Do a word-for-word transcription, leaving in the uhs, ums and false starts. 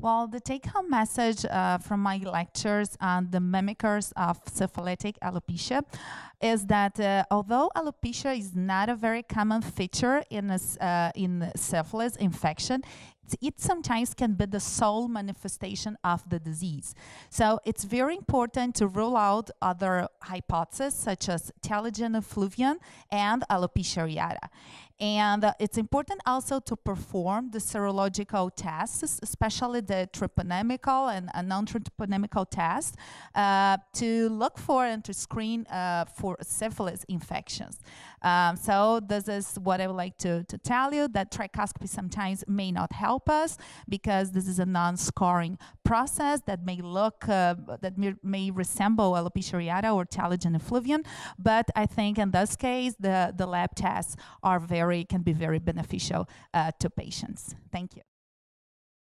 Well, the take-home message uh, from my lectures on the mimickers of syphilitic alopecia is that uh, although alopecia is not a very common feature in a, uh, in syphilis infection, it sometimes can be the sole manifestation of the disease. So it's very important to rule out other hypotheses such as telogen effluvium and alopecia areata. And uh, it's important also to perform the serological tests, especially the treponemical and uh, non-treponemical tests, uh, to look for and to screen uh, for syphilis infections. Um, so this is what I would like to, to tell you, that trichoscopy sometimes may not help us because this is a non-scoring process that may look, uh, that may resemble alopecia areata or telogen effluvium, but I think in this case the, the lab tests are very, can be very beneficial uh, to patients. Thank you.